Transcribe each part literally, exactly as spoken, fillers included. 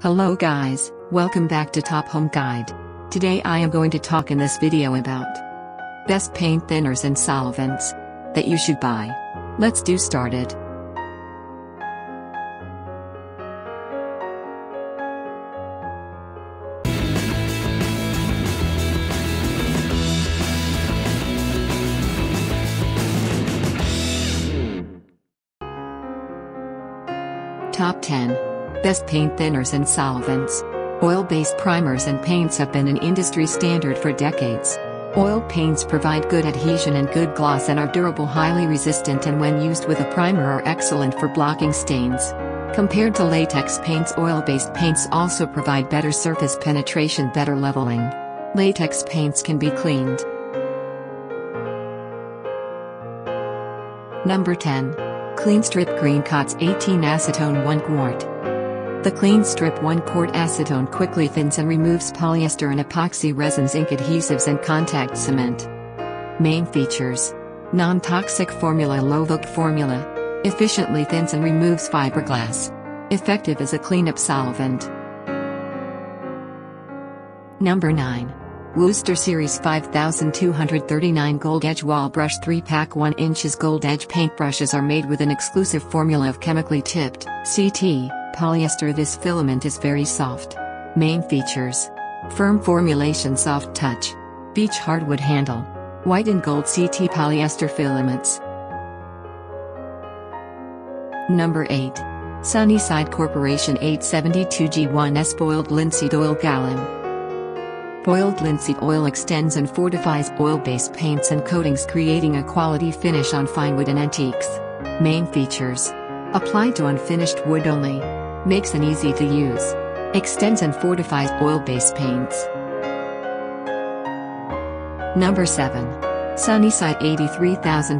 Hello guys, welcome back to Top Home Guide. Today I am going to talk in this video about best paint thinners and solvents that you should buy. Let's do started. Top ten Best paint thinners and solvents. Oil-based primers and paints have been an industry standard for decades. Oil paints provide good adhesion and good gloss and are durable, highly resistant, and when used with a primer are excellent for blocking stains. Compared to latex paints, oil-based paints also provide better surface penetration, better leveling. Latex paints can be cleaned. Number ten. Klean-Strip Green Q A C eighteen Acetone one quart. The Klean-Strip one quart acetone quickly thins and removes polyester and epoxy resins, ink adhesives, and contact cement. Main features: non-toxic formula, low V O C formula, efficiently thins and removes fiberglass, effective as a cleanup solvent. Number nine. Wooster Series five thousand two hundred thirty-nine Gold Edge Wall Brush three pack one inches Gold Edge paintbrushes are made with an exclusive formula of chemically tipped, C T, polyester. This filament is very soft. Main features: firm formulation, soft touch, beech hardwood handle, white and gold C T polyester filaments. Number eight. Sunnyside Corporation eight seventy-two G one S Boiled Linseed Oil Gallon. Boiled linseed oil extends and fortifies oil-based paints and coatings, creating a quality finish on fine wood and antiques. Main features: applied to unfinished wood only. Makes an easy to use. Extends and fortifies oil-based paints. Number seven. Sunnyside eight three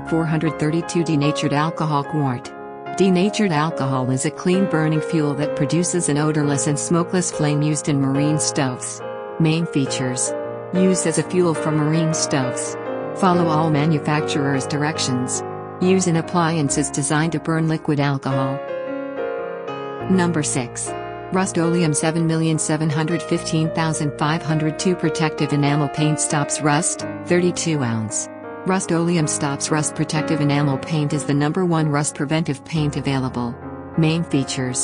four three two Denatured Alcohol Quart. Denatured alcohol is a clean burning fuel that produces an odorless and smokeless flame used in marine stoves. Main features: used as a fuel for marine stoves. Follow all manufacturers' directions. Use in appliances designed to burn liquid alcohol. Number six. Rust-Oleum seven seven one five five zero two Protective Enamel Paint Stops Rust, thirty-two ounce. Rust-Oleum Stops Rust Protective Enamel Paint is the number one rust preventive paint available. Main features: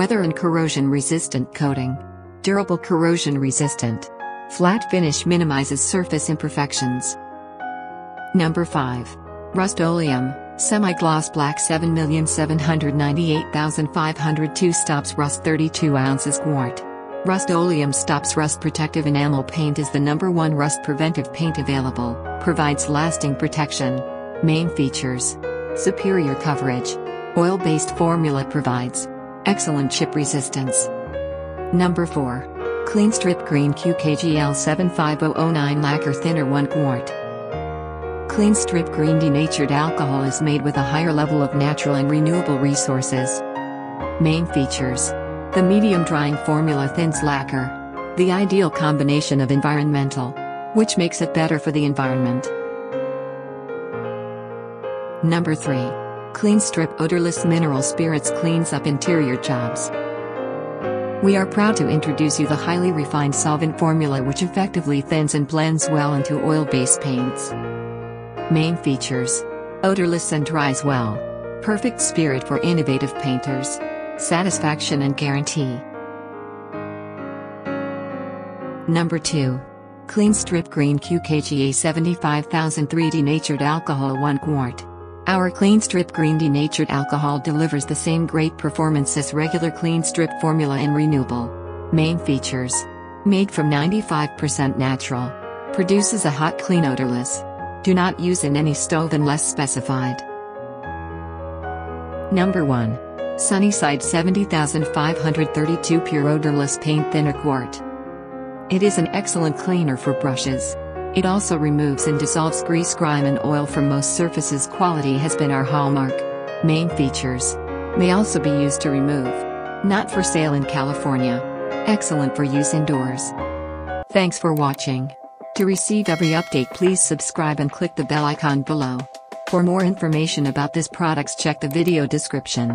weather and corrosion resistant coating. Durable, corrosion resistant. Flat finish, minimizes surface imperfections. Number five. Rust-Oleum Semi-Gloss Black seven seven nine eight five zero two Stops Rust, thirty-two ounces quart. Rust-Oleum Stops Rust Protective Enamel Paint is the number one rust preventive paint available. Provides lasting protection. Main features: superior coverage. Oil-based formula provides excellent chip resistance. Number four. Klean-Strip Green Q K G L seven five zero zero nine Lacquer Thinner one quart. Klean-Strip Green Denatured Alcohol is made with a higher level of natural and renewable resources. Main features: the medium drying formula thins lacquer. The ideal combination of environmental, which makes it better for the environment. Number three. Klean-Strip Odorless Mineral Spirits Cleans Up Interior Jobs. We are proud to introduce you the highly refined solvent formula which effectively thins and blends well into oil-based paints. Main features: odorless and dries well. Perfect spirit for innovative painters. Satisfaction and guarantee. Number two. Klean-Strip Green Q K G A seven five zero zero three Denatured Alcohol one quart. Our Klean-Strip Green Denatured Alcohol delivers the same great performance as regular Klean-Strip formula and renewable. Main features: made from ninety-five percent natural. Produces a hot, clean, odorless. Do not use in any stove unless specified. Number one. Sunnyside seven oh five three two Pure Odorless Paint Thinner Quart. It is an excellent cleaner for brushes. It also removes and dissolves grease, grime, and oil from most surfaces. Quality has been our hallmark. Main features: may also be used to remove. Not for sale in California. Excellent for use indoors. Thanks for watching. To receive every update, please subscribe and click the bell icon below. For more information about this product, check the video description.